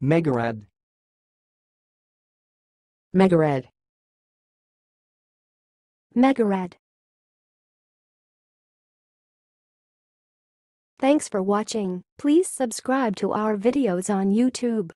Megarad. Megarad. Megarad. Thanks for watching. Please subscribe to our videos on YouTube.